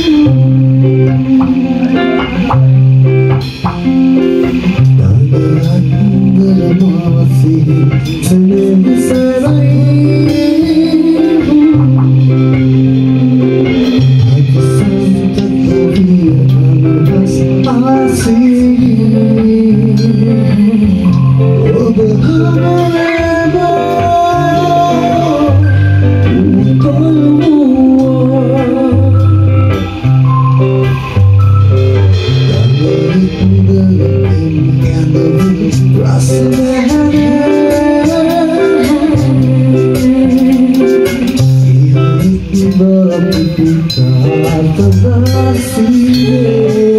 But I'm the